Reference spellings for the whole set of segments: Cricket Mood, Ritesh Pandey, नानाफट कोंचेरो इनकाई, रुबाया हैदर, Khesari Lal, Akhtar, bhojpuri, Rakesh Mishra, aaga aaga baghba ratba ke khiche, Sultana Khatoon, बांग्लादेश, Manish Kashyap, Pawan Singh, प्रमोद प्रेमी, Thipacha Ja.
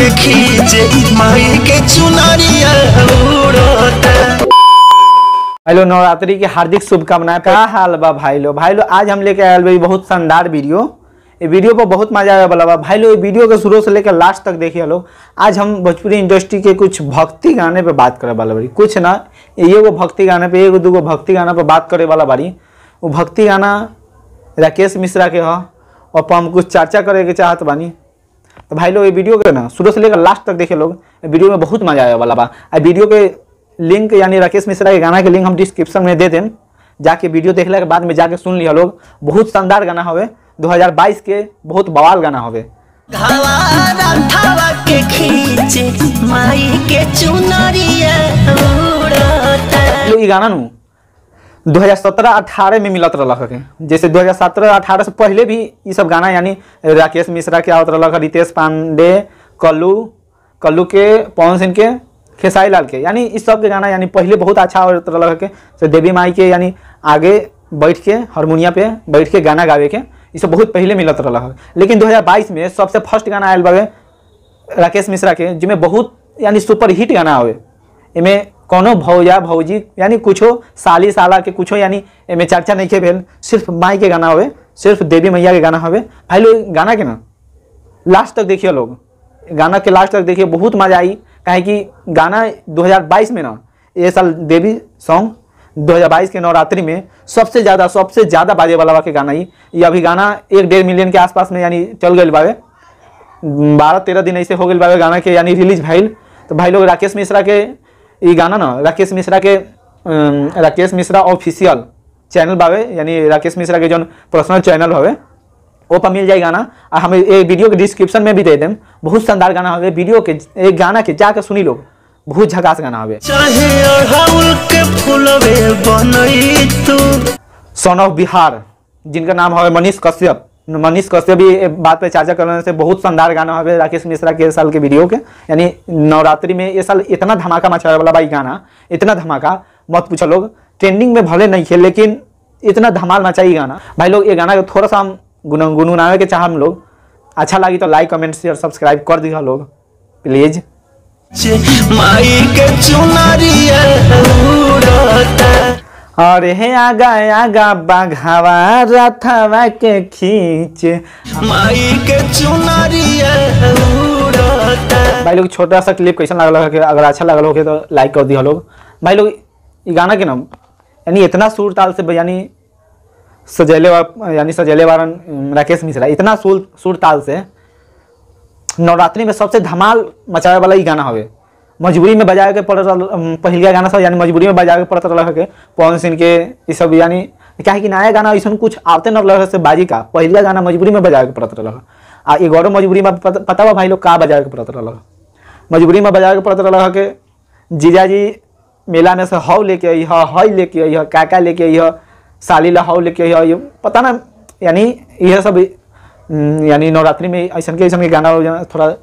के खींचे माई के चुनरिया उड़ता। हेलो नवरात्रि के हार्दिक शुभकामनाएं। का हाल बा भाई लो आज हम लेके आयल भाई बहुत शानदार वीडियो। ये वीडियो पर बहुत मजा आया वाला बा भाई लो। ये वीडियो के शुरू से लेकर लास्ट तक देखिए लोग। आज हम भोजपुरी इंडस्ट्री के कुछ भक्ति गाने पे बात करे वाला बारी। कुछ ना एगो भक्ति गाने पे एगो दूगो भक्ति गाना पे बात करे वाला बारी। वो भक्ति गाना राकेश मिश्रा के ह और पर हम कुछ चर्चा करे के चाहत बानी। तो भाई लोग ये वीडियो के ना शुरू से लेकर लास्ट तक देखिए लोग। वीडियो में बहुत मजा आया वाला बा। वीडियो के लिंक यानी राकेश मिश्रा के गाना के लिंक हम डिस्क्रिप्शन में दे दें। जाके वीडियो देखने के बाद में जाके सुन लिया लोग। बहुत शानदार गाना होवे 2022 के, बहुत बवाल गाना होवे। ये गाना नू 2017-18 में मिलत रहा के। जैसे 2017-18 से पहले भी ये सब गाना यानी राकेश मिश्रा के आवत रहा, रितेश पांडे, कल्लू के, पवन सिंह के, खेसारी लाल के, यानी इस सब के गाना यानी पहले बहुत अच्छा हो रहा के। तो देवी माई के यानी आगे बैठ के हारमोनिया पे बैठ के गाना गावे के ये सब बहुत पहले मिलत रहा। लेकिन 2022 में सबसे फर्स्ट गाना आयल बावे राकेश मिश्रा के, जिसमें बहुत यानी सुपर हिट गाना होवे। इमें कोनो भौजा भौजी यानी कुछो साली साला के कुछो यानी इमें चर्चा नहीं के भेल। सिर्फ माई के गाना होवे, सिर्फ देवी मैया के गाना होवे। भाई लोग गाना के ना लास्ट तक देखिए लोग। गाना के लास्ट तक देखिए, बहुत मजा आई। काहे कि गाना 2022 में ना ये साल देवी सॉन्ग 2022 के नवरात्रि में सबसे ज़्यादा बाजे वाला के गाना ही। ये अभी गाना 1.5 मिलियन के आसपास में यानी चल गए बावे। 12-13 दिन ऐसे हो गए बावे गाना के यानी रिलीज भइल। तो भाई लोग राकेश मिश्रा के ये गाना ना राकेश मिश्रा ऑफिशियल चैनल बावे यानी राकेश मिश्रा के जो पर्सनल चैनल होवे वो पर मिल जाए गाना। और हम ये वीडियो के डिस्क्रिप्शन में भी दे दें। बहुत शानदार गाना होवे। वीडियो के एक गाना के जाकर सुनी लोग, बहुत झकास गाना होवे। सन ऑफ बिहार जिनका नाम होवे मनीष कश्यप भी बात पे चर्चा करने से बहुत शानदार गाना होवे राकेश मिश्रा के साल के वीडियो के। यानी नवरात्रि में ये साल इतना धमाका मचावे वाला भाई गाना, इतना धमाका मत पूछो लोग। ट्रेंडिंग में भले नहीं है लेकिन इतना धमाल मचाई गाना। भाई लोग ये गाना थोड़ा सा हम गुनगुनावे के चाह हम लोग। अच्छा लगी तो लाइक कमेंट शेयर सब्सक्राइब कर दिया लोग प्लीज। अरे हे आगा बाघावा रथवा के खींच माई के चुनरिया उड़ता। भाई लोग छोटा सा क्लिप कैसा लगल हो, अगर अच्छा लगल हो तो लाइक कर दिया लोग। भाई लोग ये गाना के नाम यानी इतना सुर ताल से यानी सजैले वारन राकेश मिश्रा इतना सुरताल से नवरात्रि में सबसे धमाल मचावे वाला ये गाना होवे। मजबूरी में बजावे के पड़त पहलिया गाना सब यानी मजबूरी में बजावे के पड़त रहा के पवन सिंह के ये सब। यानी क्या है कि नया गाना ऐसा कुछ आते न रहा से बाजी का पहलिया गाना मजबूरी में बजावे के पड़त रहा। आ एगो मजबूरी में पता बा भाई लोग का बजावे के पड़त रहा। मजबूरी में बजावे के पड़त रहा के जीजाजी मेला में से हौ लेके आई है, लेके आई है, काका लेके आई है, साली लहाव लेके ये पता ना यानी यह सब यानी नवरात्रि में ऐसा के गाना थोड़ा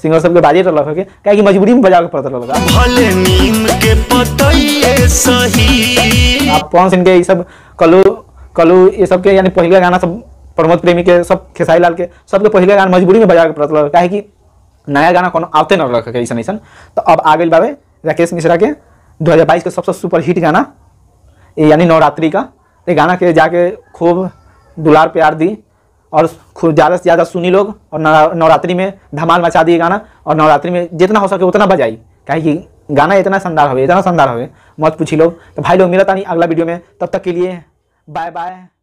सिंगर सबके बाजे रहा है। क्या कि मजबूरी में बजा के पड़ता रहा। आप पवन सिंह के ये सब कलू ये सब के यानी पहले गाना सब प्रमोद प्रेमी के सब खेसारी लाल के सबके पहले गाना मजबूरी में बजा के पड़ता रहा। क्या कि नया गाना कोनो आते न रहा है ऐसा। तो अब आ गए बाबे राकेश मिश्रा के 2022 के सबसे सुपर हिट गाना यानी नवरात्रि का। ये गाना के जाके खूब दुलार प्यार दी और खूब ज़्यादा से ज़्यादा सुनी लोग। और नवरात्रि में धमाल मचा दी गाना। और नवरात्रि में जितना हो सके उतना बजाई। काहे कि गाना इतना शानदार होवे मत पूछी लोग। तो भाई लोग मिलता नहीं अगला वीडियो में, तब तक के लिए बाय बाय।